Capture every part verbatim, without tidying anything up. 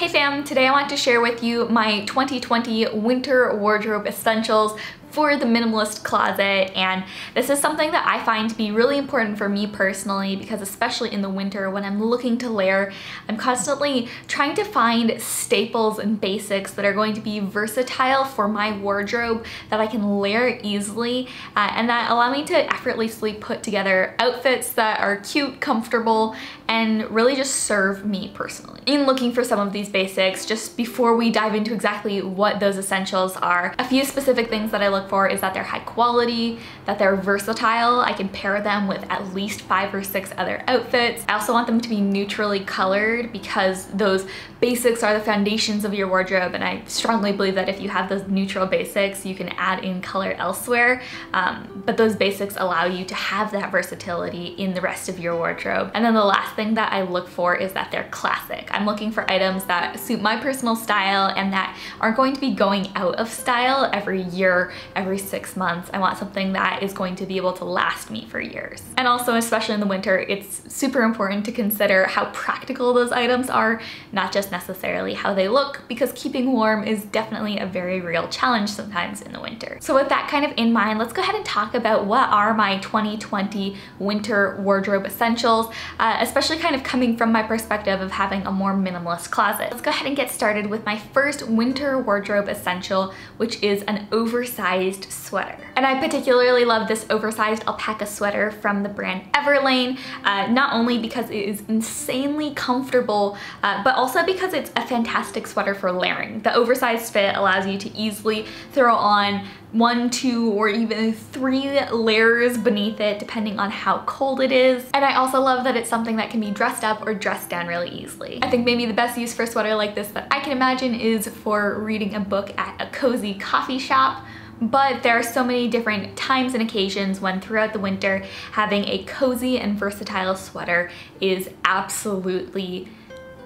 Hey fam, today I want to share with you my twenty twenty winter wardrobe essentials for the minimalist closet, and this is something that I find to be really important for me personally because especially in the winter when I'm looking to layer, I'm constantly trying to find staples and basics that are going to be versatile for my wardrobe that I can layer easily uh, and that allow me to effortlessly put together outfits that are cute, comfortable, and really just serve me personally. In looking for some of these basics, just before we dive into exactly what those essentials are, a few specific things that I look for is that they're high quality, that they're versatile. I can pair them with at least five or six other outfits. I also want them to be neutrally colored because those basics are the foundations of your wardrobe, and I strongly believe that if you have those neutral basics, you can add in color elsewhere, um, but those basics allow you to have that versatility in the rest of your wardrobe. And then the last thing that I look for is that they're classic. I'm looking for items that suit my personal style and that aren't going to be going out of style every year, every six months. I want something that is going to be able to last me for years. And also, especially in the winter, it's super important to consider how practical those items are, not just necessarily how they look, because keeping warm is definitely a very real challenge sometimes in the winter. So with that kind of in mind, let's go ahead and talk about what are my twenty twenty winter wardrobe essentials, uh, especially kind of coming from my perspective of having a more minimalist closet. Let's go ahead and get started with my first winter wardrobe essential, which is an oversized sweater. And I particularly love this oversized alpaca sweater from the brand Everlane, uh, not only because it is insanely comfortable, uh, but also because it's a fantastic sweater for layering. The oversized fit allows you to easily throw on one, two, or even three layers beneath it, depending on how cold it is. And I also love that it's something that can be dressed up or dressed down really easily. I think maybe the best use for a sweater like this that I can imagine is for reading a book at a cozy coffee shop, but there are so many different times and occasions when throughout the winter, having a cozy and versatile sweater is absolutely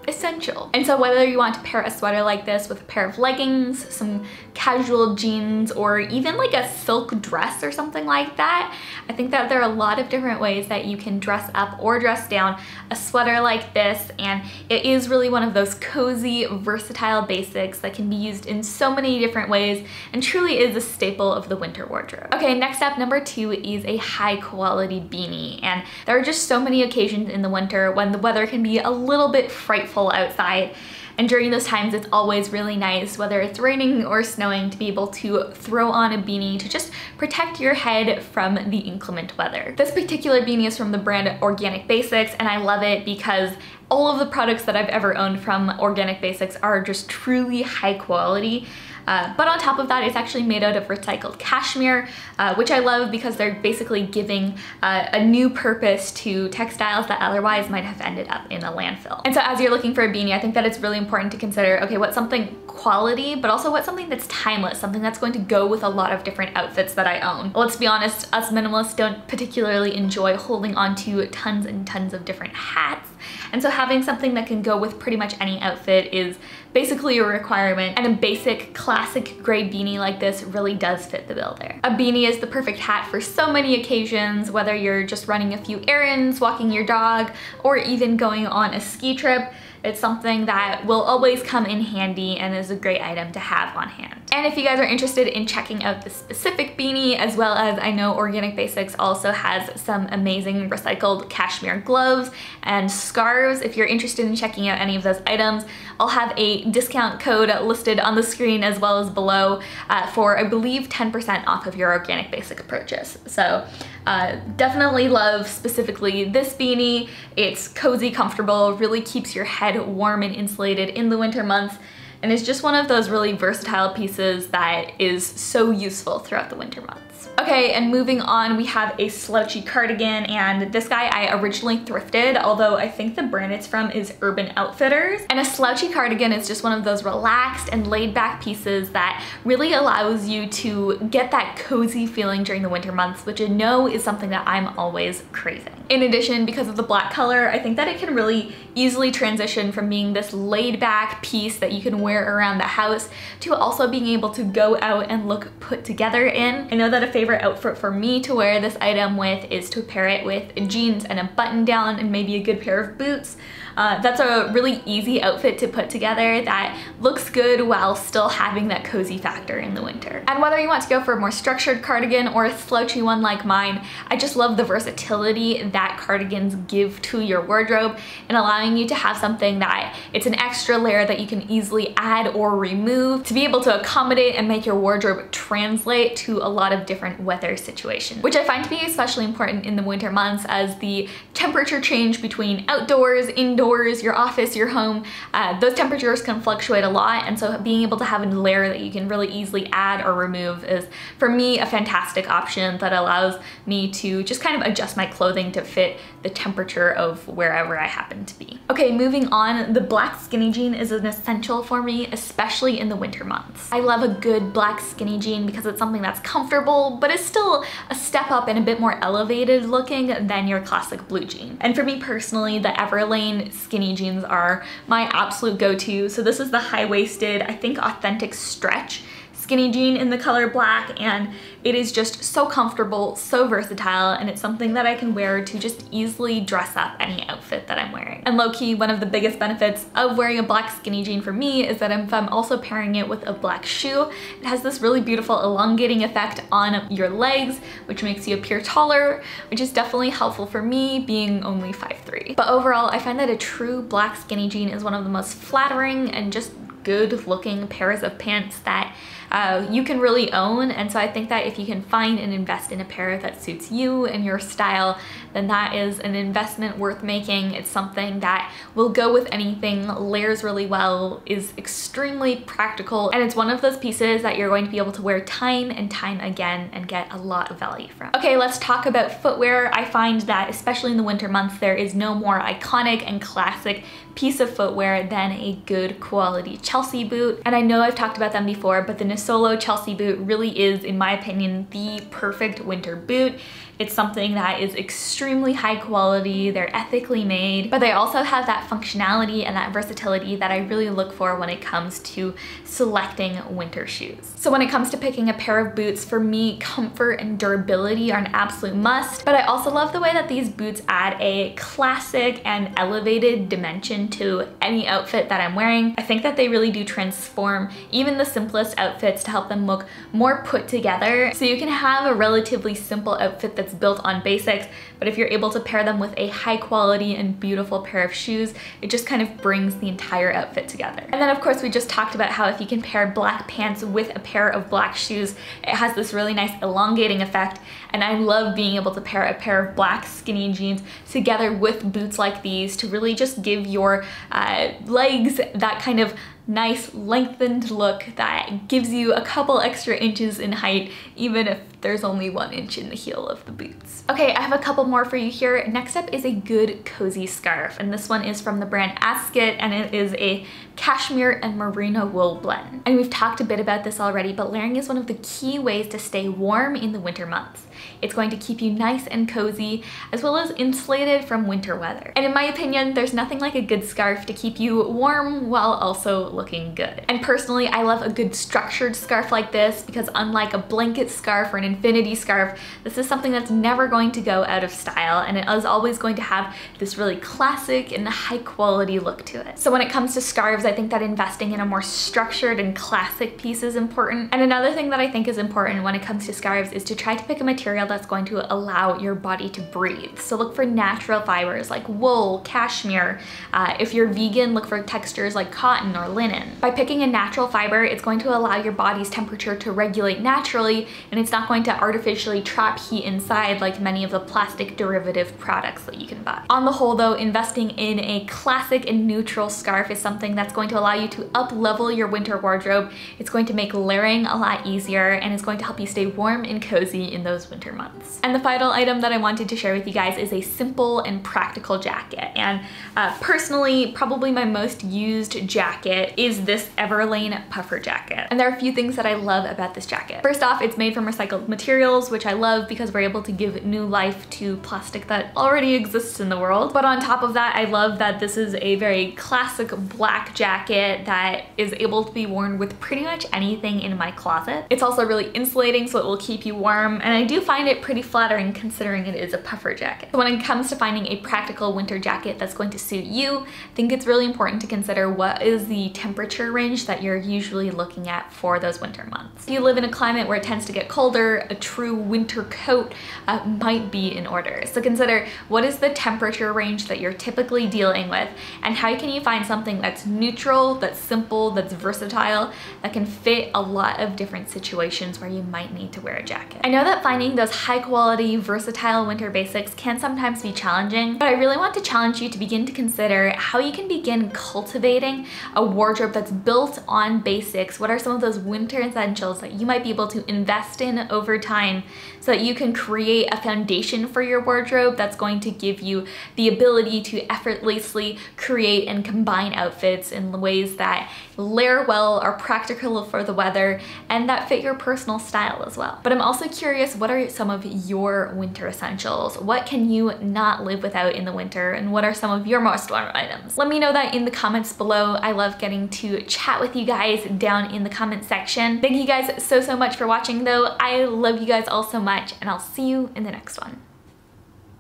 essential. And so whether you want to pair a sweater like this with a pair of leggings, some casual jeans, or even like a silk dress or something like that, I think that there are a lot of different ways that you can dress up or dress down a sweater like this, and it is really one of those cozy, versatile basics that can be used in so many different ways and truly is a staple of the winter wardrobe. Okay, next up, number two is a high quality beanie, and there are just so many occasions in the winter when the weather can be a little bit frightful outside, and during those times it's always really nice, whether it's raining or snowing, to be able to throw on a beanie to just protect your head from the inclement weather. This particular beanie is from the brand Organic Basics, and I love it because all of the products that I've ever owned from Organic Basics are just truly high quality. Uh, but on top of that, it's actually made out of recycled cashmere, uh, which I love because they're basically giving uh, a new purpose to textiles that otherwise might have ended up in a landfill. And so as you're looking for a beanie, I think that it's really important to consider, okay, what's something quality, but also what's something that's timeless, something that's going to go with a lot of different outfits that I own. Let's be honest, us minimalists don't particularly enjoy holding onto tons and tons of different hats. And so having something that can go with pretty much any outfit is basically a requirement, and a basic classic gray beanie like this really does fit the bill there. A beanie is the perfect hat for so many occasions, whether you're just running a few errands, walking your dog, or even going on a ski trip. It's something that will always come in handy and is a great item to have on hand. And if you guys are interested in checking out the specific beanie, as well as I know Organic Basics also has some amazing recycled cashmere gloves and scarves. If you're interested in checking out any of those items, I'll have a discount code listed on the screen as well as below uh, for, I believe, ten percent off of your Organic Basic purchase. So uh, definitely love specifically this beanie. It's cozy, comfortable, really keeps your head warm and insulated in the winter months, and it's just one of those really versatile pieces that is so useful throughout the winter months. Okay, and moving on, we have a slouchy cardigan, and this guy I originally thrifted, although I think the brand it's from is Urban Outfitters. And a slouchy cardigan is just one of those relaxed and laid back pieces that really allows you to get that cozy feeling during the winter months, which I know is something that I'm always craving. In addition, because of the black color, I think that it can really easily transition from being this laid back piece that you can wear around the house to also being able to go out and look put together in. I know that a favorite outfit for me to wear this item with is to pair it with jeans and a button down and maybe a good pair of boots. Uh, that's a really easy outfit to put together that looks good while still having that cozy factor in the winter. And whether you want to go for a more structured cardigan or a slouchy one like mine, I just love the versatility that cardigans give to your wardrobe and allowing you to have something that it's an extra layer that you can easily add or remove to be able to accommodate and make your wardrobe translate to a lot of different weather situations, which I find to be especially important in the winter months as the temperature change between outdoors, indoors, your office, your home, uh, those temperatures can fluctuate a lot, and so being able to have a layer that you can really easily add or remove is, for me, a fantastic option that allows me to just kind of adjust my clothing to fit the temperature of wherever I happen to be. Okay, moving on, the black skinny jean is an essential for me, especially in the winter months. I love a good black skinny jean because it's something that's comfortable, but it's still a step up and a bit more elevated looking than your classic blue jean. And for me personally, the Everlane skinny jeans are my absolute go-to. So this is the high-waisted, I think authentic stretch skinny jean in the color black, and it is just so comfortable, so versatile, and it's something that I can wear to just easily dress up any outfit that I'm wearing. And low-key, one of the biggest benefits of wearing a black skinny jean for me is that if I'm also pairing it with a black shoe, it has this really beautiful elongating effect on your legs, which makes you appear taller, which is definitely helpful for me being only five three. But overall, I find that a true black skinny jean is one of the most flattering and just good looking pairs of pants that uh, you can really own. And so I think that if you can find and invest in a pair that suits you and your style, then that is an investment worth making. It's something that will go with anything, layers really well, is extremely practical, and it's one of those pieces that you're going to be able to wear time and time again and get a lot of value from. Okay, let's talk about footwear. I find that especially in the winter months, there is no more iconic and classic piece of footwear than a good quality Chelsea boot. And I know I've talked about them before, but the Nisolo Chelsea boot really is, in my opinion, the perfect winter boot. It's something that is extremely high quality, they're ethically made, but they also have that functionality and that versatility that I really look for when it comes to selecting winter shoes. So when it comes to picking a pair of boots, for me, comfort and durability are an absolute must, but I also love the way that these boots add a classic and elevated dimension to any outfit that I'm wearing. I think that they really do transform even the simplest outfits to help them look more put together. So you can have a relatively simple outfit that It's built on basics, but if you're able to pair them with a high quality and beautiful pair of shoes, it just kind of brings the entire outfit together. And then of course we just talked about how if you can pair black pants with a pair of black shoes, it has this really nice elongating effect, and I love being able to pair a pair of black skinny jeans together with boots like these to really just give your uh, legs that kind of nice lengthened look that gives you a couple extra inches in height, even if there's only one inch in the heel of the boots. Okay, I have a couple more for you here. Next up is a good cozy scarf, and this one is from the brand Asket, and it is a cashmere and merino wool blend. And we've talked a bit about this already, but layering is one of the key ways to stay warm in the winter months. It's going to keep you nice and cozy, as well as insulated from winter weather. And in my opinion, there's nothing like a good scarf to keep you warm while also looking good. And personally, I love a good structured scarf like this because unlike a blanket scarf or an infinity scarf, this is something that's never going to go out of style, and it is always going to have this really classic and high quality look to it. So when it comes to scarves, I think that investing in a more structured and classic piece is important. And another thing that I think is important when it comes to scarves is to try to pick a material that's going to allow your body to breathe. So look for natural fibers like wool, cashmere. Uh, if you're vegan, look for textures like cotton or linen. By picking a natural fiber, it's going to allow your body's temperature to regulate naturally, and it's not going to artificially trap heat inside like many of the plastic derivative products that you can buy. On the whole though, investing in a classic and neutral scarf is something that's going to allow you to up-level your winter wardrobe. It's going to make layering a lot easier, and it's going to help you stay warm and cozy in those winter months. And the final item that I wanted to share with you guys is a simple and practical jacket. And uh, personally, probably my most used jacket is this Everlane puffer jacket. And there are a few things that I love about this jacket. First off, it's made from recycled materials, which I love because we're able to give new life to plastic that already exists in the world. But on top of that, I love that this is a very classic black jacket jacket that is able to be worn with pretty much anything in my closet. It's also really insulating, so it will keep you warm, and I do find it pretty flattering considering it is a puffer jacket. So when it comes to finding a practical winter jacket that's going to suit you, I think it's really important to consider what is the temperature range that you're usually looking at for those winter months. If you live in a climate where it tends to get colder, a true winter coat uh, might be in order. So consider what is the temperature range that you're typically dealing with, and how can you find something that's neutral, that's simple, that's versatile, that can fit a lot of different situations where you might need to wear a jacket. I know that finding those high quality, versatile winter basics can sometimes be challenging, but I really want to challenge you to begin to consider how you can begin cultivating a wardrobe that's built on basics. What are some of those winter essentials that you might be able to invest in over time so that you can create a foundation for your wardrobe that's going to give you the ability to effortlessly create and combine outfits in ways that layer well, are practical for the weather, and that fit your personal style as well. But I'm also curious, what are some of your winter essentials? What can you not live without in the winter, and what are some of your most wanted items? Let me know that in the comments below. I love getting to chat with you guys down in the comment section. Thank you guys so, so much for watching though. I love you guys all so much, and I'll see you in the next one.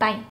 Bye.